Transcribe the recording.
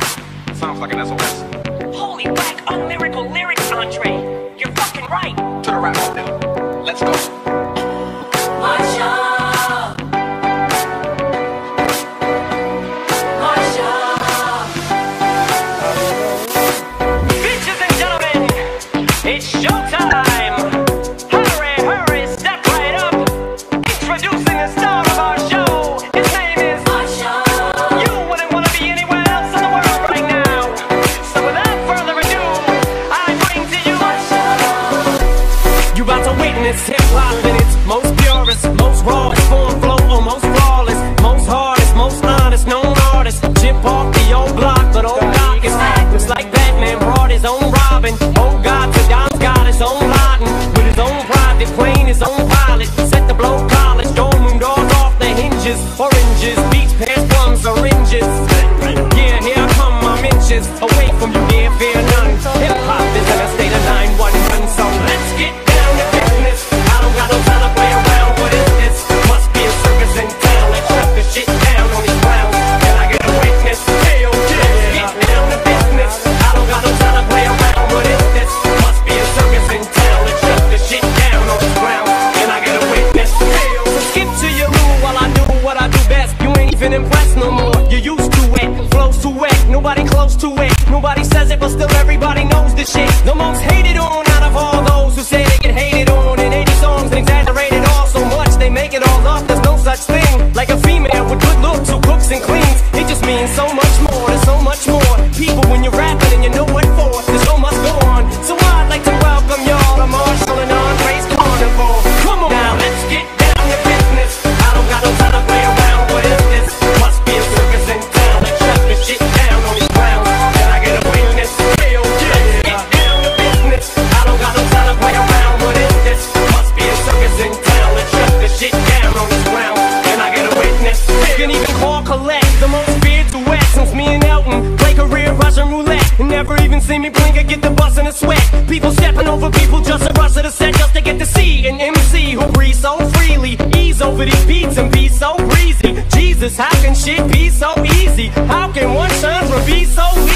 smart. Sounds like an SOS. Holy whack, unlyrical lyrics, Andre. You're fucking right. To the rap now. Let's go. It's hip-hop and it's most purest, most rawest, form, flow, almost flawless, most hardest, most honest, known artist. Chip off the old block, but old Doc is acting like Batman, brought his own Robin. Oh God, the Don's got his own Laden, with his own private plane, his own pilot. Set the blow college, don't moon doors off the hinges. Oranges, beach pants, plums, oranges. Yeah, here I come, I'm inches away from you, dear, fear none. Hip-hop is in a state of 911, so let's get down to business. Nobody close to it, nobody says it, but still everybody knows this shit. The most hated on out of all those who say they get hated on in 80 songs and exaggerate it all so much they make it all up. There's no such thing like a female with good looks who cooks and cleans. It just means so much more, there's so much more people when you're rapping and you know what for. The show must go on, so I'd like to welcome y'all to Marshall and Andre's Carnival. Come on now, let's get down to business. I don't got no time to play around. What is this? Must be a circus in town. Let's shut this shit down. Never even see me blink, I get the bus in a sweat. People stepping over people just to rush to the set, just to get to see an MC who breathes so freely. Ease over these beats and be so breezy. Jesus, how can shit be so easy? How can one shine from be so easy?